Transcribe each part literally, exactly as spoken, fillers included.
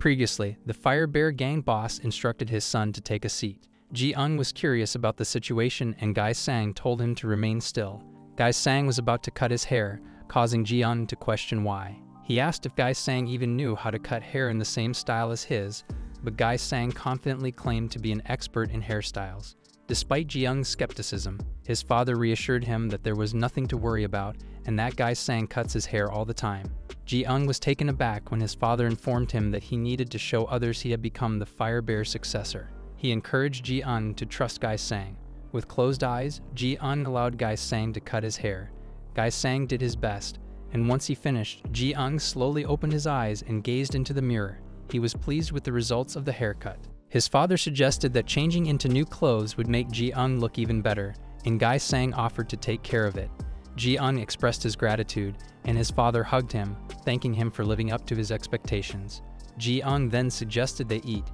Previously, the Fire Bear Gang boss instructed his son to take a seat. Ji Eung was curious about the situation and Gai Sang told him to remain still. Gai Sang was about to cut his hair, causing Ji Eung to question why. He asked if Gai Sang even knew how to cut hair in the same style as his, but Gai Sang confidently claimed to be an expert in hairstyles. Despite Ji Young's skepticism, his father reassured him that there was nothing to worry about and that Gai Sang cuts his hair all the time. Ji Eung was taken aback when his father informed him that he needed to show others he had become the Fire Bear's successor. He encouraged Ji Eung to trust Gai Sang. With closed eyes, Ji Eung allowed Gai Sang to cut his hair. Gai Sang did his best, and once he finished, Ji Eung slowly opened his eyes and gazed into the mirror. He was pleased with the results of the haircut. His father suggested that changing into new clothes would make Ji Eung look even better, and Gai Sang offered to take care of it. Ji Eung expressed his gratitude, and his father hugged him, thanking him for living up to his expectations. Ji Eung then suggested they eat,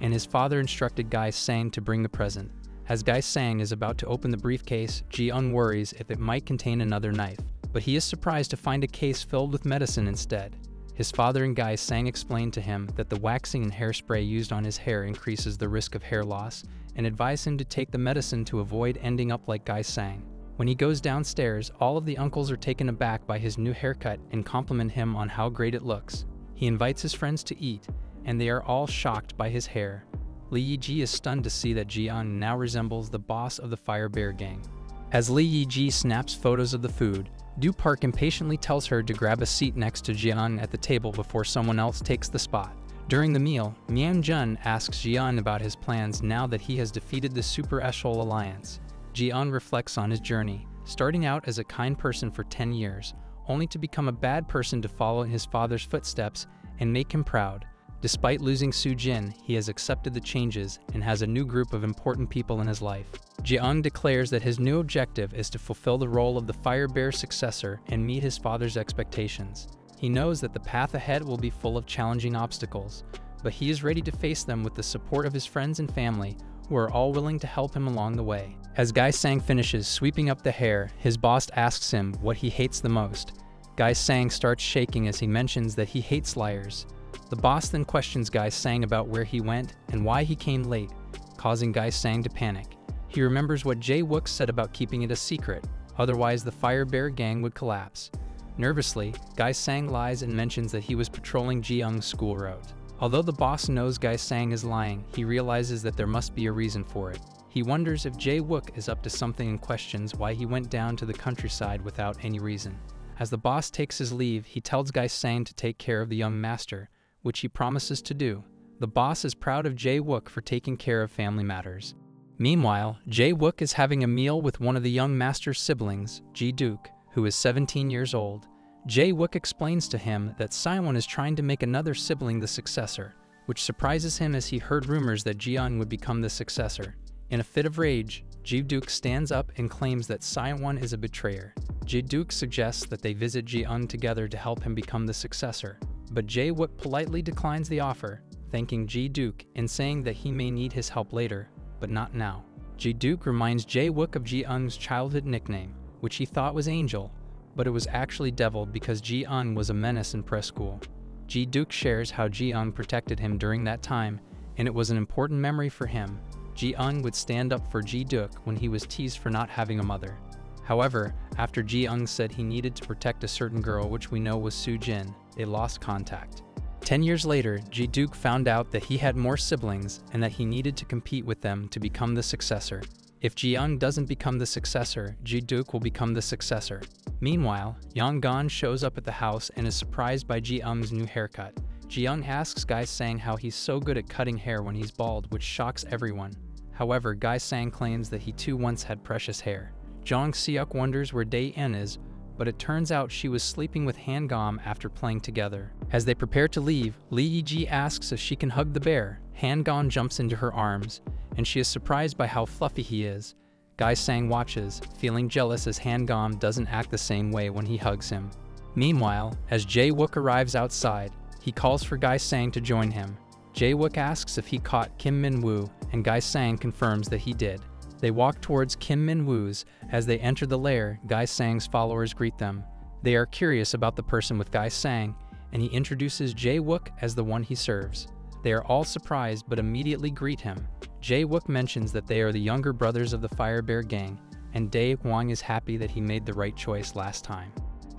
and his father instructed Gai Sang to bring the present. As Gai Sang is about to open the briefcase, Ji Eung worries if it might contain another knife, but he is surprised to find a case filled with medicine instead. His father and Gai Sang explained to him that the waxing and hairspray used on his hair increases the risk of hair loss and advised him to take the medicine to avoid ending up like Gai Sang. When he goes downstairs, all of the uncles are taken aback by his new haircut and compliment him on how great it looks. He invites his friends to eat, and they are all shocked by his hair. Li Yiji is stunned to see that Ji Eung now resembles the boss of the Fire Bear Gang. As Li Yiji snaps photos of the food, Du Park impatiently tells her to grab a seat next to Jian at the table before someone else takes the spot. During the meal, Mian Jun asks Jian about his plans now that he has defeated the Super Eshol Alliance. Jian reflects on his journey, starting out as a kind person for ten years, only to become a bad person to follow in his father's footsteps and make him proud. Despite losing Su Jin, he has accepted the changes and has a new group of important people in his life. Jiang declares that his new objective is to fulfill the role of the Fire Bear's successor and meet his father's expectations. He knows that the path ahead will be full of challenging obstacles, but he is ready to face them with the support of his friends and family, who are all willing to help him along the way. As Gai Sang finishes sweeping up the hair, his boss asks him what he hates the most. Gai Sang starts shaking as he mentions that he hates liars. The boss then questions Gai Sang about where he went and why he came late, causing Gai Sang to panic. He remembers what Jae Wook said about keeping it a secret, otherwise the Fire Bear Gang would collapse. Nervously, Gai Sang lies and mentions that he was patrolling Ji Young's school route. Although the boss knows Gai Sang is lying, he realizes that there must be a reason for it. He wonders if Jae Wook is up to something and questions why he went down to the countryside without any reason. As the boss takes his leave, he tells Gai Sang to take care of the young master, which he promises to do. The boss is proud of Jae Wook for taking care of family matters. Meanwhile, Jae Wook is having a meal with one of the young master's siblings, Ji Duke, who is seventeen years old. Jae Wook explains to him that Siwon is trying to make another sibling the successor, which surprises him as he heard rumors that Jian would become the successor. In a fit of rage, Ji Duke stands up and claims that Siwon is a betrayer. Ji Duke suggests that they visit Jian together to help him become the successor, but Jae Wook politely declines the offer, thanking Ji Duke and saying that he may need his help later, but not now. Ji Duke reminds Jae Wook of Ji Eung's childhood nickname, which he thought was Angel, but it was actually Devil because Ji Eung was a menace in preschool. Ji Duke shares how Ji Eung protected him during that time, and it was an important memory for him. Ji Eung would stand up for Ji Duke when he was teased for not having a mother. However, after Ji Eung said he needed to protect a certain girl which we know was Su Jin, they lost contact. Ten years later, Ji Duke found out that he had more siblings and that he needed to compete with them to become the successor. If Ji Eung doesn't become the successor, Ji Duke will become the successor. Meanwhile, Yang Gan shows up at the house and is surprised by Ji Eung's new haircut. Ji Eung asks Gai Sang how he's so good at cutting hair when he's bald, which shocks everyone. However, Gai Sang claims that he too once had precious hair. Zhang Siuk wonders where Dae En is, but it turns out she was sleeping with Han Gom after playing together. As they prepare to leave, Li Yiji asks if she can hug the bear. Han Gom jumps into her arms, and she is surprised by how fluffy he is. Gai Sang watches, feeling jealous as Han Gom doesn't act the same way when he hugs him. Meanwhile, as Jae Wook arrives outside, he calls for Gai Sang to join him. Jae Wook asks if he caught Kim Min-Woo, and Gai Sang confirms that he did. They walk towards Kim Min-Woo's. As they enter the lair, Gai Sang's followers greet them. They are curious about the person with Gai Sang, and he introduces Jae Wook as the one he serves. They are all surprised but immediately greet him. Jae Wook mentions that they are the younger brothers of the Fire Bear Gang, and Dae Hwang is happy that he made the right choice last time.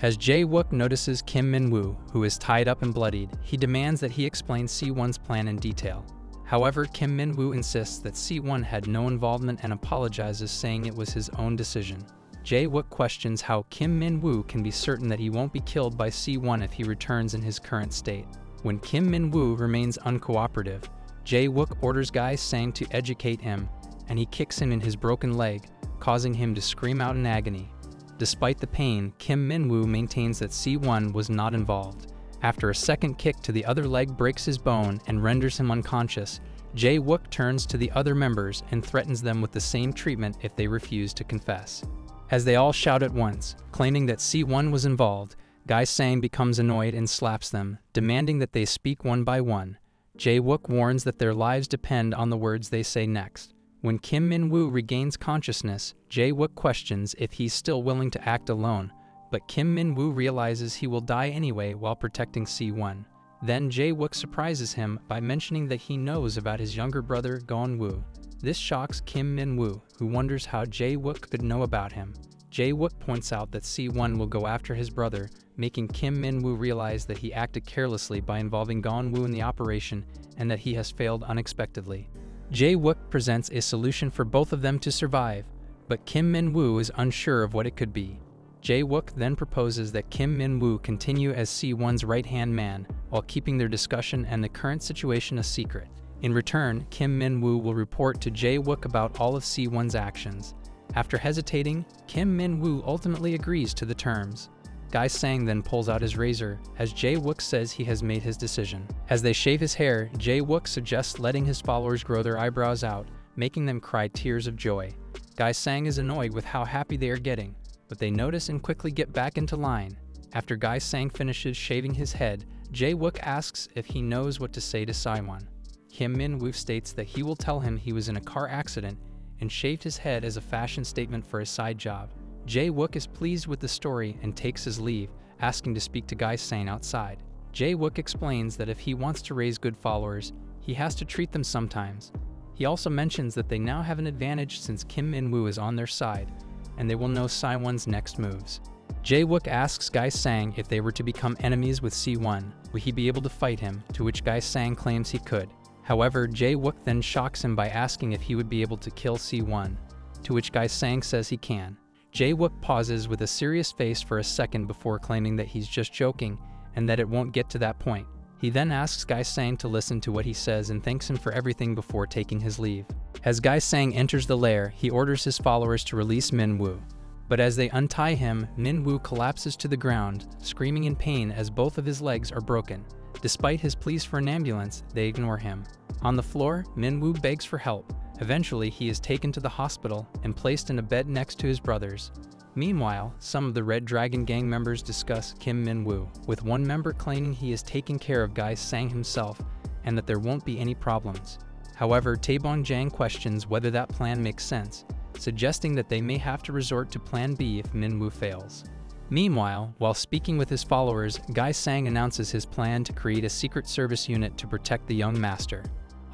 As Jae Wook notices Kim Min-Woo, who is tied up and bloodied, he demands that he explain C one's plan in detail. However, Kim Min-Woo insists that C one had no involvement and apologizes, saying it was his own decision. Jae Wook questions how Kim Min-Woo can be certain that he won't be killed by C one if he returns in his current state. When Kim Min-Woo remains uncooperative, Jae Wook orders Gai Sang to educate him, and he kicks him in his broken leg, causing him to scream out in agony. Despite the pain, Kim Min-Woo maintains that C one was not involved. After a second kick to the other leg breaks his bone and renders him unconscious, Jae Wook turns to the other members and threatens them with the same treatment if they refuse to confess. As they all shout at once, claiming that C one was involved, Gai Sang becomes annoyed and slaps them, demanding that they speak one by one. Jae Wook warns that their lives depend on the words they say next. When Kim Min-Woo regains consciousness, Jae Wook questions if he's still willing to act alone, but Kim Min-Woo realizes he will die anyway while protecting C one. Then Jae Wook surprises him by mentioning that he knows about his younger brother Gon-Woo. This shocks Kim Min-Woo, who wonders how Jae Wook could know about him. Jae Wook points out that C one will go after his brother, making Kim Min-Woo realize that he acted carelessly by involving Gon-Woo in the operation and that he has failed unexpectedly. Jae Wook presents a solution for both of them to survive, but Kim Min-Woo is unsure of what it could be. Jae Wook then proposes that Kim Min-Woo continue as C one's right-hand man, while keeping their discussion and the current situation a secret. In return, Kim Min-Woo will report to Jae Wook about all of C one's actions. After hesitating, Kim Min-Woo ultimately agrees to the terms. Gai Sang then pulls out his razor, as Jae Wook says he has made his decision. As they shave his hair, Jae Wook suggests letting his followers grow their eyebrows out, making them cry tears of joy. Gai Sang is annoyed with how happy they are getting, but they notice and quickly get back into line. After Gai Sang finishes shaving his head, Jae Wook asks if he knows what to say to Siwon. Kim Min-Woo states that he will tell him he was in a car accident and shaved his head as a fashion statement for his side job. Jae Wook is pleased with the story and takes his leave, asking to speak to Gai Sang outside. Jae Wook explains that if he wants to raise good followers, he has to treat them sometimes. He also mentions that they now have an advantage since Kim Min-Woo is on their side, and they will know Siwon's next moves. Jae Wook asks Gai Sang if they were to become enemies with C one, would he be able to fight him, to which Gai Sang claims he could. However, Jae Wook then shocks him by asking if he would be able to kill C one, to which Gai Sang says he can. Jae Wook pauses with a serious face for a second before claiming that he's just joking and that it won't get to that point. He then asks Gai Sang to listen to what he says and thanks him for everything before taking his leave. As Gai Sang enters the lair, he orders his followers to release Min-Woo. But as they untie him, Min-Woo collapses to the ground, screaming in pain as both of his legs are broken. Despite his pleas for an ambulance, they ignore him. On the floor, Min-Woo begs for help. Eventually, he is taken to the hospital and placed in a bed next to his brothers. Meanwhile, some of the Red Dragon gang members discuss Kim Min-Woo, with one member claiming he is taking care of Gai Sang himself and that there won't be any problems. However, Tae Bong Jang questions whether that plan makes sense, suggesting that they may have to resort to Plan B if Min-Woo fails. Meanwhile, while speaking with his followers, Gai Sang announces his plan to create a secret service unit to protect the young master.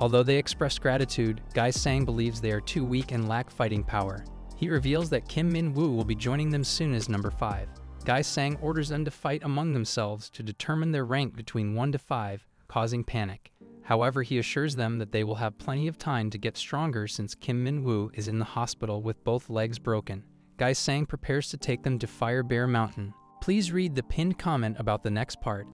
Although they express gratitude, Gai Sang believes they are too weak and lack fighting power. He reveals that Kim Min-Woo will be joining them soon as number five. Gai Sang orders them to fight among themselves to determine their rank between one to five, causing panic. However, he assures them that they will have plenty of time to get stronger since Kim Min-Woo is in the hospital with both legs broken. Gai Sang prepares to take them to Fire Bear Mountain. Please read the pinned comment about the next part.